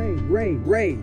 Ray. Ray. Ray.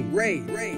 Ray. Ray. Ray.